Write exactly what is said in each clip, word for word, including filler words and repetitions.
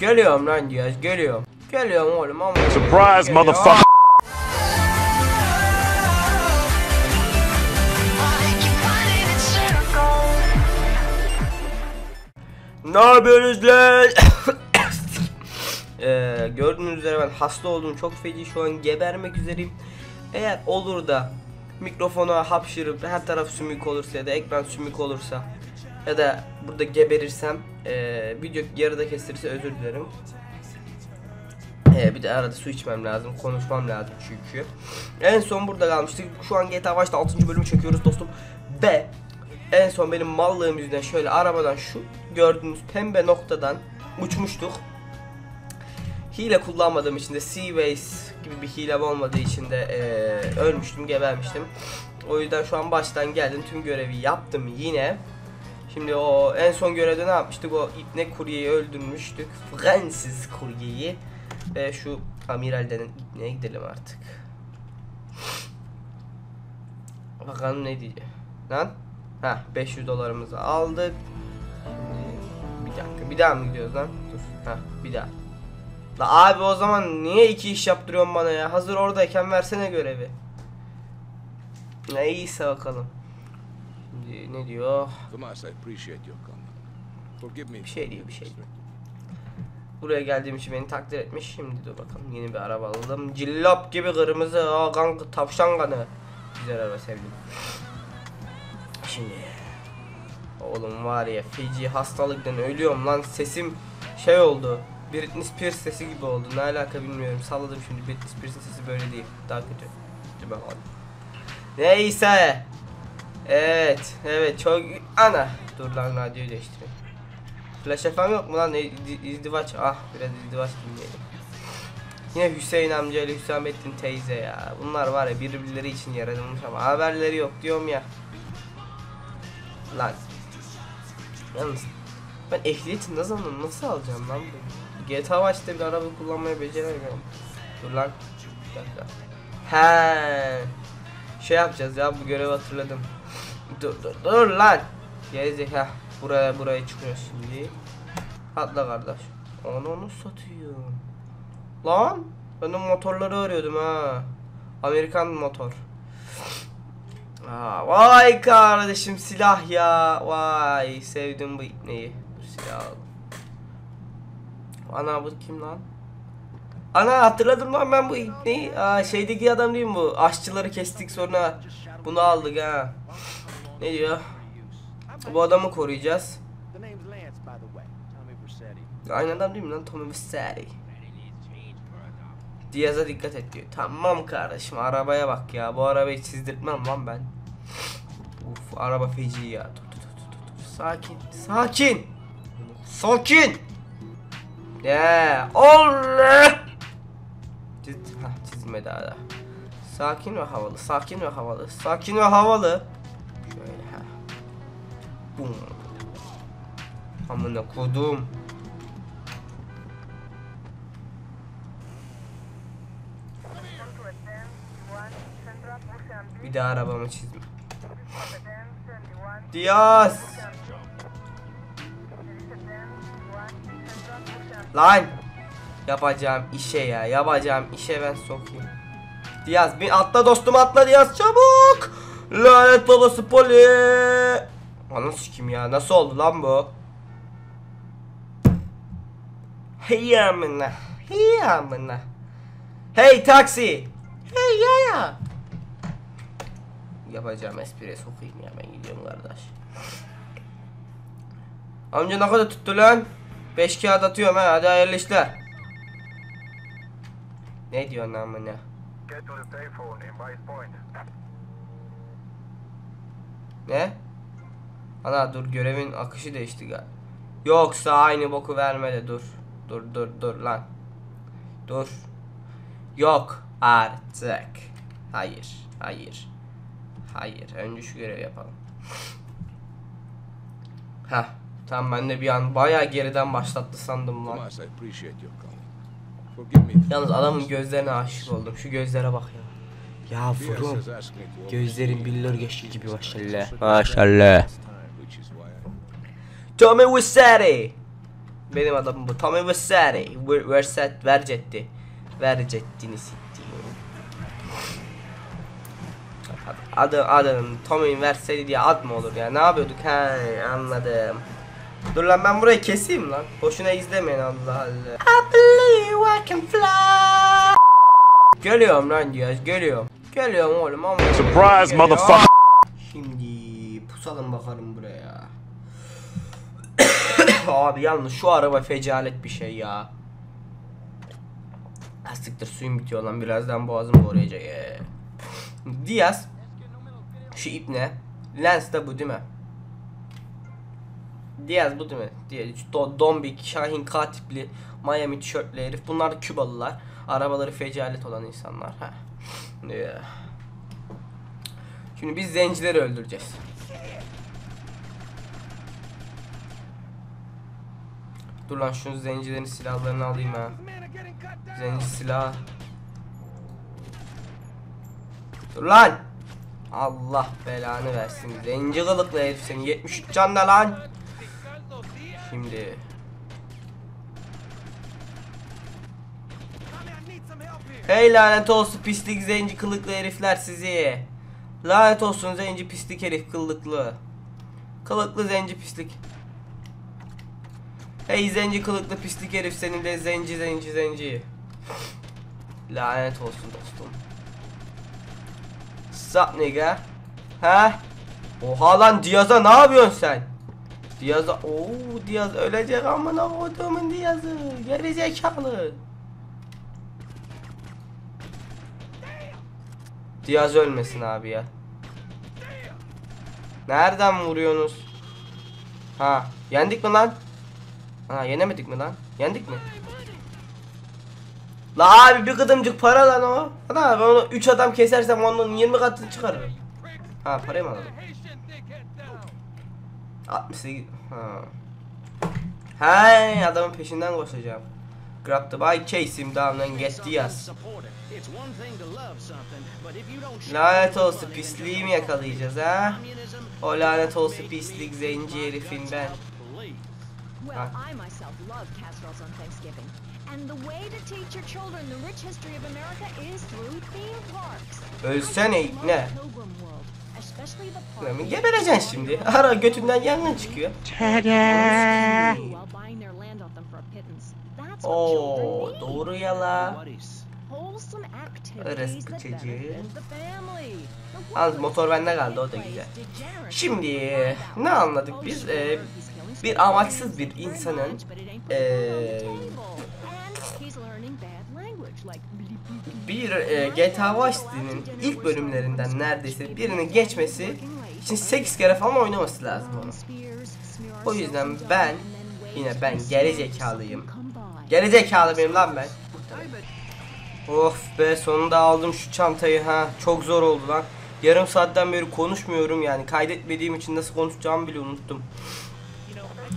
Geliyorum lan Diaz, geliyorum. Geliyorum oğlum ama. Surprise motherfucker. Ne yapıyorsunuz lan? Ee, gördüğünüz üzere ben hasta oldum, çok feci, şu an gebermek üzereyim. Eğer olur da mikrofona hapşırıp her taraf sümük olursa ya da ekran sümük olursa ya da burada geberirsem ee, video yarıda kesilirse özür dilerim. Ee, bir de arada su içmem lazım, konuşmam lazım çünkü. En son burada kalmıştık, şu an G T A Vice'da altıncı bölümü çekiyoruz dostum. Ve en son benim mallığım yüzünden şöyle arabadan şu gördüğünüz pembe noktadan uçmuştuk. Hile kullanmadığım için de Seaways gibi bir hilem olmadığı için de e, ölmüştüm, gebermiştim. O yüzden şu an baştan geldim, tüm görevi yaptım yine. Şimdi o en son görevde ne yapmıştık? O ipne kuryeyi öldürmüştük. Fransız kuryeyi. Ve şu amiral denen ipneye gidelim artık. Bakalım ne diyecek. Lan. Ha, beş yüz dolarımızı aldık. Şimdi bir dakika, bir daha mı gidiyoruz lan? Dur. Ha, bir daha. La abi o zaman niye iki iş yaptırıyorsun bana ya? Hazır oradayken versene görevi. Neyse bakalım. Şimdi ne diyor? Bir şey diyor, bir şey. Buraya geldiğim için beni takdir etmiş. Şimdi dur bakalım, yeni bir araba alalım. Cillop gibi kırmızı, aa kanka tavşan kanı. Güzel araba, sevdim. Şimdi oğlum var ya, feci hastalıktan ölüyorum lan, sesim şey oldu. Britney Spears sesi gibi oldu, ne alaka bilmiyorum, salladım şimdi. Britney Spears'in sesi böyle değil, daha kötü. Dur bakalım. Neyse. Evet evet çok ana. Dur lan, radyoyu değiştireyim. Flash F M yok mu lan? İzdivaç, ah biraz izdivaç dinleyelim. Yine Hüseyin amca ile Hüsamettin teyze ya. Bunlar var ya birbirleri için yaratılmış ama haberleri yok diyorum ya. Lan. Yalnız ben ehliyeti ne zaman nasıl alacağım lan bunu? G T A Vice'de bir araba kullanmayı beceremiyorum. Dur lan. Bir dakika. He. Şey yapacağız ya, bu görevi hatırladım. Dur dur dur lan. Gelecek ha. Buraya buraya çıkıyoruz şimdi. Atla kardeş. Onu onu satıyor. Lan. Ben de motorları arıyordum ha. Amerikan motor. Aa, vay kardeşim silah ya. Vay sevdim bu ipneyi. Dur silah aldım. Ana bu kim lan? Ana hatırladım lan ben bu ipneyi. Aa, şeydeki adam değil mi bu? Aşçıları kestik sonra bunu aldık ha. Ne diyor? Bu adamı koruyacağız. Aynı adam değil mi lan? Tommy Vercetti. Diaz'a dikkat et diyor. Tamam kardeşim, arabaya bak ya. Bu arabayı çizdirtmem lan ben. Uf, araba feci ya. Dur, dur, dur, dur. Sakin sakin. Sakin. Ya Allah! Çiz, ha, çizme daha da. Sakin ve havalı, sakin ve havalı, sakin ve havalı. Şöyle ha. Bum. Amına kodum. Bir daha arabamı çizme. Diaz. Lan yapacağım işe ya, yapacağım işe ben sokayım. Diaz bin atla dostum, atla Diaz çabuk. Lanet babası poli. Anam sikim ya, nasıl oldu lan bu? Hey amına, hey amına. Hey taksi. Hey ya ya. Yapacağım espriye sokayım ya, ben gidiyorum kardeş. Amca ne kadar tuttu lan? beş kağıt atıyorum ha, hadi hayırlı işler. Ne diyor lan bana? Ne? Ana dur, görevin akışı değişti galiba. Yoksa aynı boku verme de dur. Dur dur dur lan. Dur. Yok artık. Hayır hayır. Hayır, önce şu görevi yapalım. Hah. Tamam, ben de bir an bayağı geriden başlattı sandım lan. Yalnız adamın gözlerine aşık oldum. Şu gözlere bak ya. Ya vurum. Gözlerin billur geçti gibi maşallah. Maşallah. Tommy Vercetti. benim adamım bu. Tommy Vercetti. Vercetti. Vercetti. Vercetti'ni siktiğim. Adım adım Tommy Vercetti diye ad mı olur ya? Ne yapıyorduk? He, anladım. Dur lan, ben burayı keseyim lan. Boşuna izlemeyin, Allah Allah. I believe I can fly. Geliyorum lan Diaz, geliyorum. Geliyorum oğlum ama. Surprise motherfucker. Şimdi pusalım bakalım buraya. Abi yalnız şu araba fecalet bir şey ya. Siktir, suyum bitiyor lan, birazdan boğazım boğrayacak. Ee. Diaz, şu ip ne? Lens de bu değil mi? Diaz bu değil mi? Diaz, Do Dombik, Şahin K tipli Miami tişörtlü herif. Bunlar da Kübalılar. Arabaları fecalet olan insanlar. Ha. Şimdi biz zencileri öldüreceğiz. Dur lan, şu zencilerin silahlarını alayım ha. Zenci silah. Dur lan. Allah belanı versin. Zenci kılıklı herif senin. yetmiş üç can da lan. Şimdi. Hey lanet olsun pislik zenci kılıklı herifler sizi. Lanet olsun zenci pislik herif kılıklı. Kılıklı zenci pislik. Hey zenci kılıklı pislik herif senin de zenci zenci zenci. Lanet olsun dostum. Sup nigga. Ha? Oha lan Diaz'a ne yapıyorsun sen? Diaz'a ooo Diaz ölecek amına koyduğumun Diaz'ı. Gerizekalı. Diaz ölmesin abi ya. Nereden vuruyorsunuz? Ha, yendik mi lan? Ha, yenemedik mi lan? Yendik mi? La abi bir kıdımcık para lan o. Ana ben onu üç adam kesersem ondan yirmi katını çıkarırım. Ha, parayı mı alalım? altmış sekiz. Ha. Hey, adamın peşinden koşacağım. Grab the bike, chase him down and get Diaz. Lanet olsun pisliği mi yakalayacağız ha? O lanet olsun pislik zenci herifin ben. Well, I myself love casseroles on Thanksgiving, and the way to teach your children the rich history of America is through theme parks. Ölsene ikne. Lan gebereceksin şimdi. Ara götünden yangın çıkıyor. Oo, doğru yala. Rızkı çeçi. Az motor bende kaldı, o da güzel. Şimdi ne anladık biz? Ee, bir amaçsız bir insanın ee, bir e, G T A Vice'nin ilk bölümlerinden neredeyse birini geçmesi için sekiz kere falan oynaması lazım onu. O yüzden ben yine ben gerizekalıyım. Gerizekalı mıyım lan ben? Of be, sonunda aldım şu çantayı ha. Çok zor oldu lan. Yarım saatten beri konuşmuyorum yani. Kaydetmediğim için nasıl konuşacağımı bile unuttum.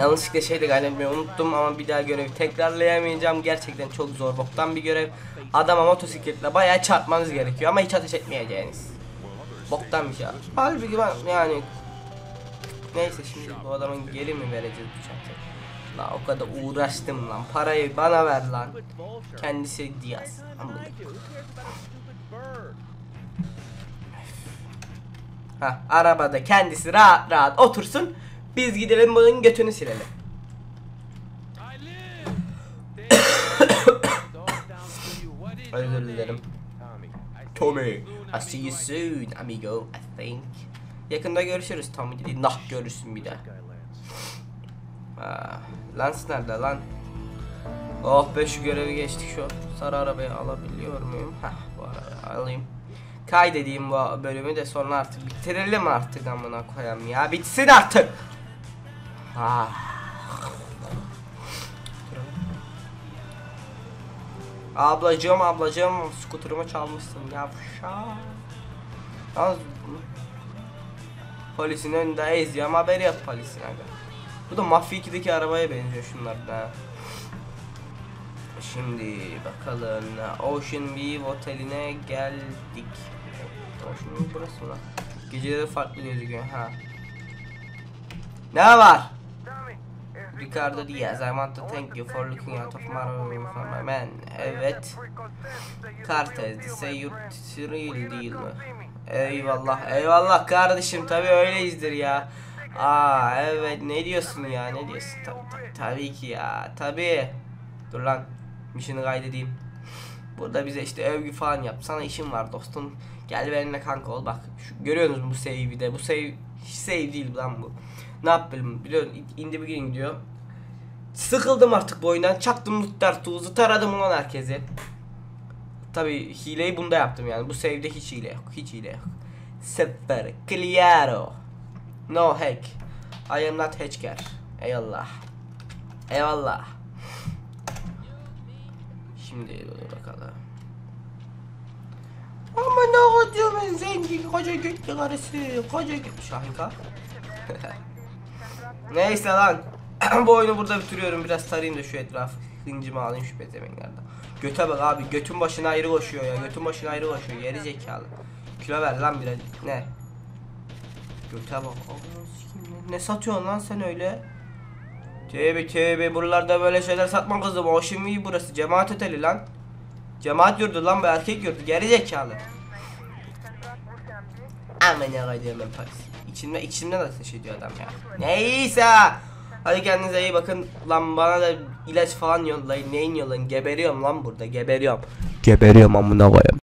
Yanlışlıkla şeyde kaydetmeyi unuttum ama bir daha görevi tekrarlayamayacağım. Gerçekten çok zor boktan bir görev. Adama motosikletle bayağı çarpmanız gerekiyor ama hiç ateş etmeyeceğiniz. Boktan bir şey. Halbuki ben yani... Neyse, şimdi bu adamın geri mi vereceğiz bu çantayı? La o kadar uğraştım lan, parayı bana ver lan. Kendisi Diaz. Ha, arabada kendisi rahat rahat otursun. Biz gidelim bunun götünü silelim. Özür dilerim. Tommy, I see you soon amigo, I think. Yakında görüşürüz Tommy dedi. Nah, görürsün bir daha. Aa, Lens nerede lan? Oh be, şu görevi geçtik şu. Sarı arabayı alabiliyor muyum? Hah, bu arabayı alayım. Kaydedeyim bu bölümü de sonra artık bitirelim artık amına koyayım ya. Bitsin artık. Ha. Ablacığım ablacığım skuterımı çalmışsın yavşa. Az polisin önünde eziyorum, haber yap polisine. Bu da Mafia iki'deki arabaya benziyor şunlardan. Şimdi bakalım. Ocean View oteline geldik. Ocean View burası mı? Geceleri farklı gözüküyor ha. Ne var? Ricardo Diaz, I want to thank you for looking out of my man. Evet. Kartez, say you real değil mi? Eyvallah, eyvallah kardeşim, tabii öyleyizdir ya. Aa evet, ne diyorsun ya, ne diyorsun? Tabii, tabii, tabii ki ya, tabii. Dur lan, mission'ı kaydedeyim. Burada bize işte övgü falan yap. Sana işim var dostum. Gel benimle kanka ol bak. Şu, görüyorsunuz bu save'i de. Bu save hiç save değil lan bu. Ne yapayım biliyorsun, indi bir gün diyor. Sıkıldım artık bu oyundan. Çaktım lootlar tuğzu, taradım lan herkesi. Tabii hileyi bunda yaptım yani. Bu save'de hiç hile yok. Hiç hile yok. Super claro. No hack. I am not hacker. Eyvallah. Eyvallah. Şimdi bakalım. Ama ne kocaman zengin, koca götlü karısı, koca götlü şahika. Neyse lan. Bu oyunu burada bitiriyorum. Biraz sarayım da şu etrafı. Hıncımı alayım şu bezemenlerden. Göte bak abi, götün başına ayrı koşuyor ya. Götün başına ayrı koşuyor. Geri zekalı. Kilo ver lan biraz. Ne? Göte bak. Ne satıyorsun lan sen öyle? Tövbe tövbe, buralarda böyle şeyler satma kızım. Ocean View burası, cemaat oteli lan. Cemaat yurdu lan bu, erkek yurdu, geri zekalı. Aman ya gaydiyorum ben Paris. İçimden, içimden ateş ediyor adam ya. Neyse. Hadi kendinize iyi bakın. Lan bana da ilaç falan yollayın, neyin yollayın. Geberiyorum lan burada, geberiyorum. Geberiyorum amına koyayım.